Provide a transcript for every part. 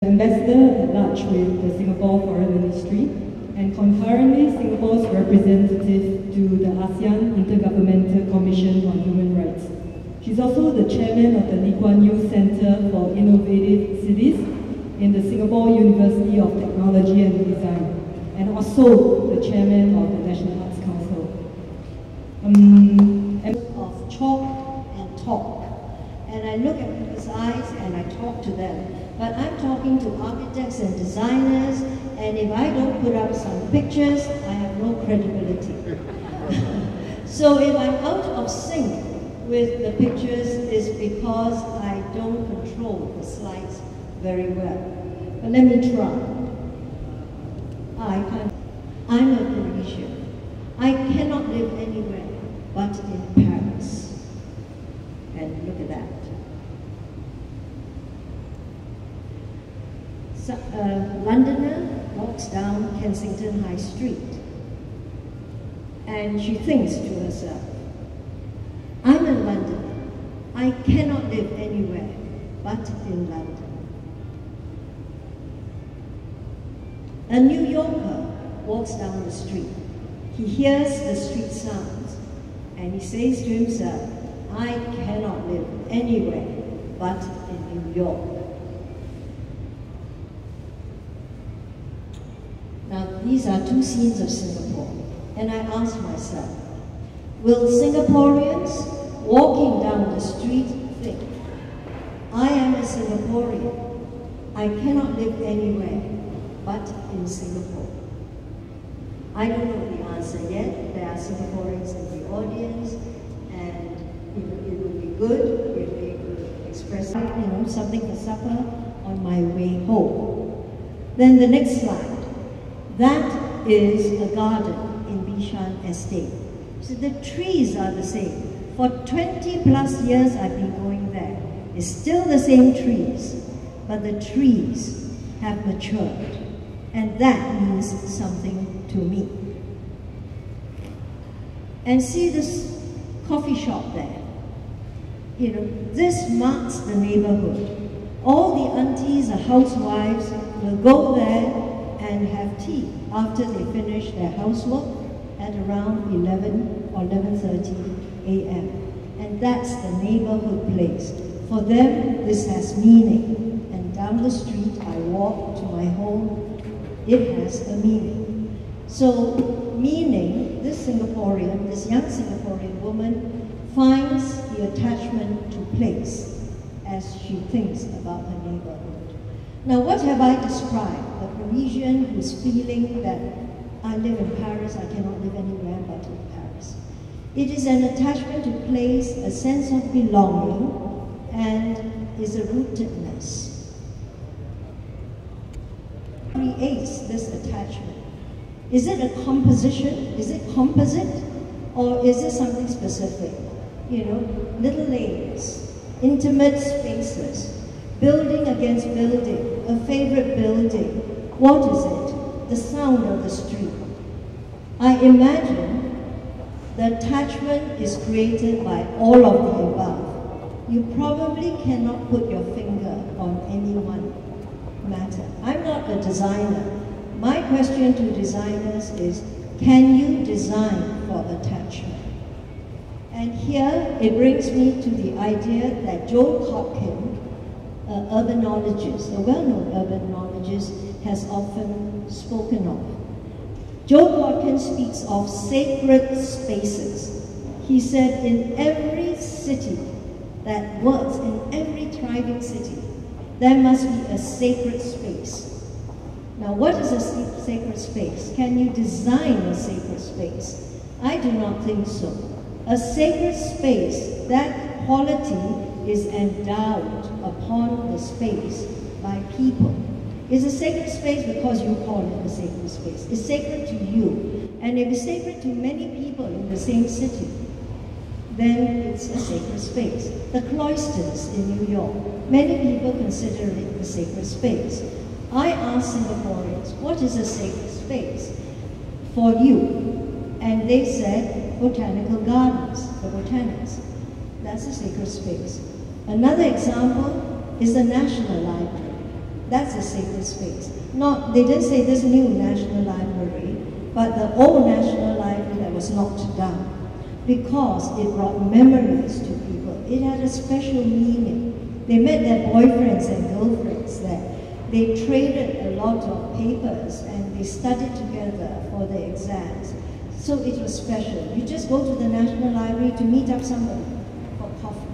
The ambassador had lunch with the Singapore Foreign Ministry and concurrently Singapore's representative to the ASEAN Intergovernmental Commission on Human Rights. She's also the chairman of the Lee Kuan Yew Centre for Innovative Cities in the Singapore University of Technology and Design, and also the chairman of the National Arts Council. Of chalk and talk, and I look at people's eyes and I talk to them. But I'm talking to architects and designers, and if I don't put up some pictures, I have no credibility. So if I'm out of sync with the pictures, it's because I don't control the slides very well. But let me try. I'm a Parisian. I cannot live anywhere but in Paris. And look at that. A Londoner walks down Kensington High Street and she thinks to herself, I'm a Londoner, I cannot live anywhere but in London. A New Yorker walks down the street, he hears the street sounds and he says to himself, I cannot live anywhere but in New York. Now, these are two scenes of Singapore, and I ask myself, will Singaporeans walking down the street think, I am a Singaporean, I cannot live anywhere but in Singapore? I don't know the answer yet. There are Singaporeans in the audience, and it would be good if they could express something for supper on my way home. Then the next slide. That is a garden in Bishan Estate. So the trees are the same. For 20 plus years I've been going there. It's still the same trees, but the trees have matured. And that means something to me. And see this coffee shop there. You know, this marks the neighborhood. All the aunties or housewives will go there and have tea after they finish their housework at around 11 or 11:30 a.m. And that's the neighborhood place. For them, this has meaning. And down the street, I walk to my home. It has a meaning. So meaning, this young Singaporean woman finds the attachment to place as she thinks about her neighborhood. Now, what have I described? Parisian who's feeling that I live in Paris, I cannot live anywhere but in Paris. It is an attachment to place, a sense of belonging, and is a rootedness. It creates this attachment. Is it a composition? Is it composite? Or is it something specific? You know, little layers, intimate spaces, building against building, a favorite building. What is it? The sound of the street. I imagine the attachment is created by all of the above. You probably cannot put your finger on any one matter. I'm not a designer. My question to designers is, can you design for attachment? And here it brings me to the idea that Joel Kotkin, an urbanologist, a well-known urbanologist, has often spoken of. Joe Watkins speaks of sacred spaces. He said in every city that works, in every thriving city, there must be a sacred space. Now what is a sacred space? Can you design a sacred space? I do not think so. A sacred space, that quality is endowed upon the space by people. It's a sacred space because you call it a sacred space. It's sacred to you. And if it's sacred to many people in the same city, then it's a sacred space. The cloisters in New York, many people consider it a sacred space. I ask Singaporeans, what is a sacred space for you? And they said, botanical gardens, the botanics. That's a sacred space. Another example is the National Library. That's a sacred space. Not, they didn't say this new national library, but the old national library that was knocked down, because it brought memories to people. It had a special meaning. They met their boyfriends and girlfriends there. They traded a lot of papers and they studied together for the exams. So it was special. You just go to the National Library to meet up somebody for coffee.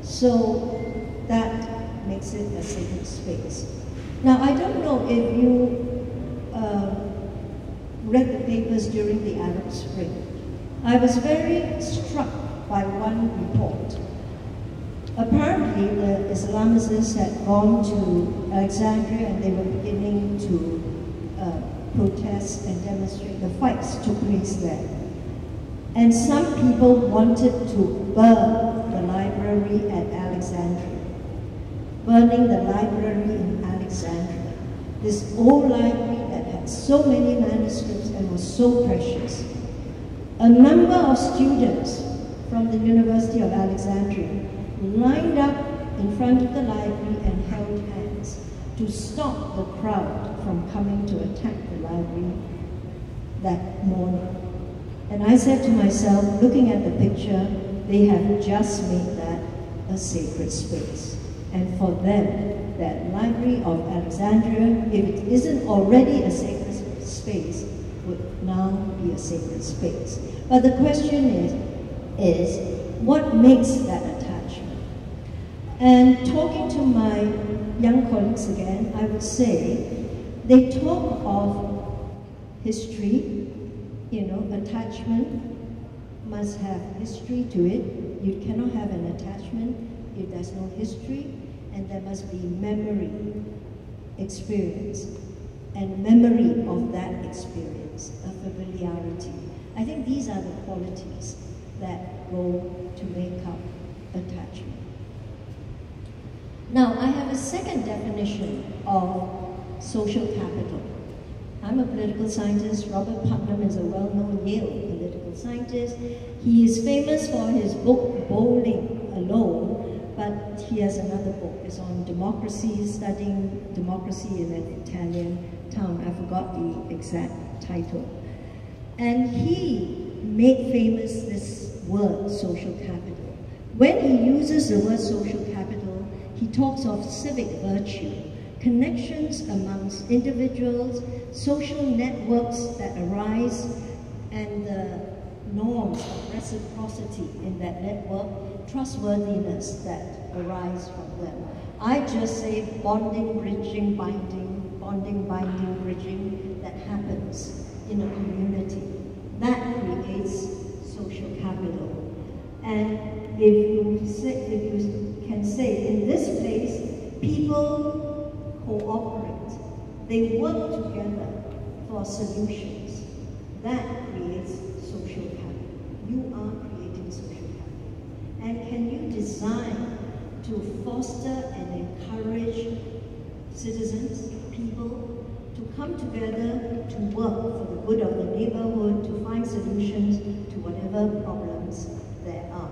So that makes it a sacred space. Now, I don't know if you read the papers during the Arab Spring. I was very struck by one report. Apparently, the Islamicists had gone to Alexandria and they were beginning to protest and demonstrate. The fights took place there. And some people wanted to burn the library at Alexandria, burning the library in Alexandria. This old library that had so many manuscripts and was so precious. A number of students from the University of Alexandria lined up in front of the library and held hands to stop the crowd from coming to attack the library that morning. And I said to myself, looking at the picture, they have just made that a sacred space. And for them, that Library of Alexandria, if it isn't already a sacred space, would now be a sacred space. But the question is what makes that attachment? And talking to my young colleagues again, I would say they talk of history, you know, attachment must have history to it. You cannot have an attachment if there's no history, and there must be memory, experience, and memory of that experience. Of familiarity. I think these are the qualities that go to make up attachment. Now, I have a second definition of social capital. I'm a political scientist. Robert Putnam is a well-known Yale political scientist. He is famous for his book, Bowling Alone, but he has another book. It's on democracy, studying democracy in an Italian town. I forgot the exact title. And he made famous this word, social capital. When he uses the word social capital, he talks of civic virtue, connections amongst individuals, social networks that arise, and the norms of reciprocity in that network, trustworthiness that arise from them. I just say bonding, bridging, binding, bonding, binding, bridging, that happens in a community. That creates social capital. And if you can say, in this place, people cooperate. They work together for solutions. That creates social capital. You are creating social capital. And can you design to foster and encourage citizens, people, to come together to work for the good of the neighborhood, to find solutions to whatever problems there are.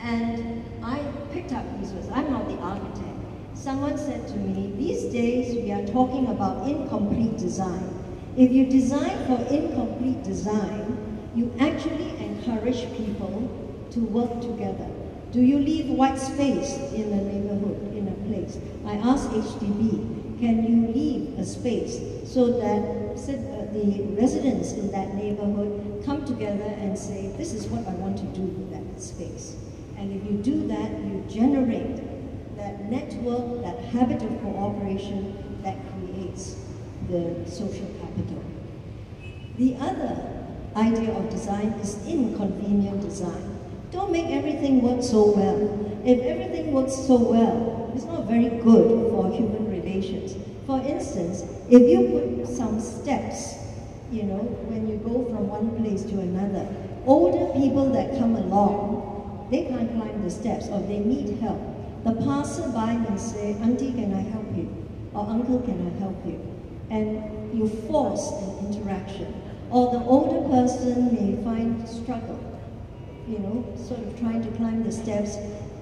And I picked up these words. I'm not the architect. Someone said to me, these days we are talking about incomplete design. If you design for incomplete design, you actually encourage people to work together. Do you leave white space in a neighborhood, in a place? I asked HDB, can you leave a space so that the residents in that neighborhood come together and say, this is what I want to do with that space. And if you do that, you generate that network, that habit of cooperation that creates the social capital. The other idea of design is inconvenient design. Don't make everything work so well. If everything works so well, it's not very good for human relations. For instance, if you put some steps, you know, when you go from one place to another, older people that come along, they can't climb the steps or they need help. The passerby may say, Auntie, can I help you? Or Uncle, can I help you? And you force an interaction. Or the older person may find struggle, you know, sort of trying to climb the steps,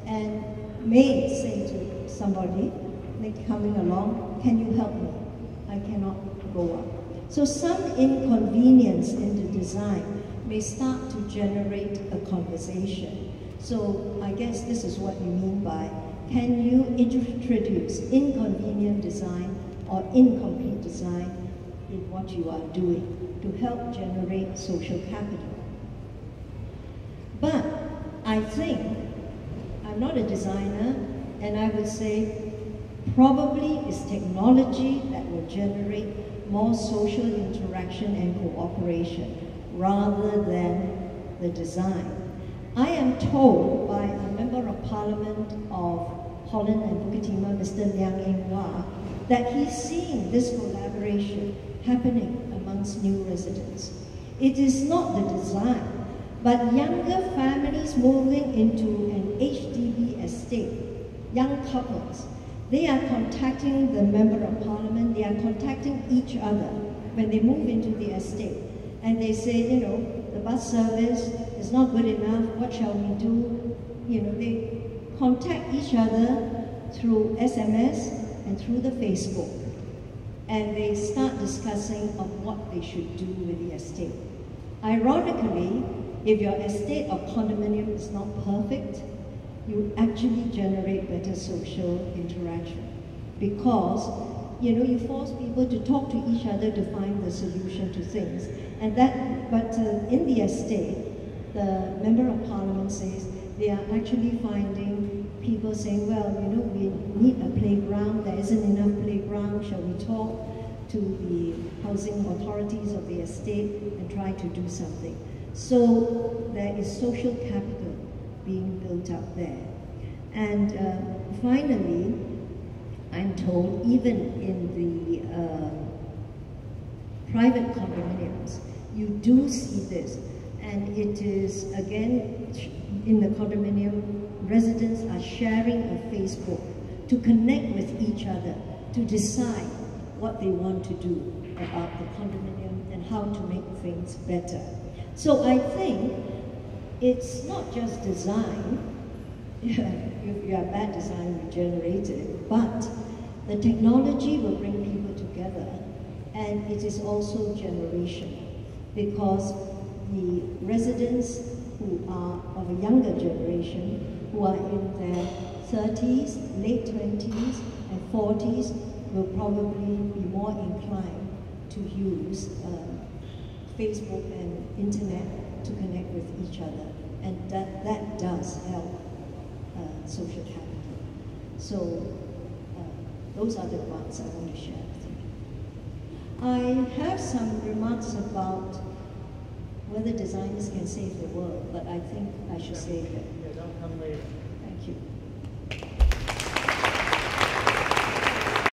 and may say to somebody like coming along, can you help me? I cannot go up. So some inconvenience in the design may start to generate a conversation. So I guess this is what you mean by, can you introduce inconvenient design or incomplete design in what you are doing to help generate social capital? But I think, I'm not a designer, and I would say probably it's technology that will generate more social interaction and cooperation rather than the design. I am told by a Member of Parliament of Holland and Bukit Timah, Mr. Liang Eng Wah, that he's seeing this collaboration happening amongst new residents. It is not the design, but younger families moving into an HDB estate, young couples, they are contacting the Member of Parliament, they are contacting each other when they move into the estate. And they say, you know, the bus service is not good enough, what shall we do? You know, they contact each other through SMS and through the Facebook. And they start discussing of what they should do with the estate. Ironically, if your estate or condominium is not perfect, you actually generate better social interaction. Because, you know, you force people to talk to each other to find the solution to things. And that, but in the estate, the Member of Parliament says they are actually finding people saying, well, you know, we need a playground, there isn't enough playground, shall we talk to the housing authorities of the estate and try to do something. So there is social capital being built up there. And finally, I'm told even in the private condominiums, you do see this. And it is, again, in the condominium, residents are sharing a Facebook to connect with each other, to decide what they want to do about the condominium and how to make things better. So I think it's not just design. If you have bad design, you generate it. But the technology will bring people together, and it is also generational, because the residents who are of a younger generation, who are in their 30s, late 20s, and 40s, will probably be more inclined to use Facebook and internet to connect with each other. And that does help social capital. So those are the remarks I want to share with you. I have some remarks about whether designers can save the world, but I think I should save it. Thank you.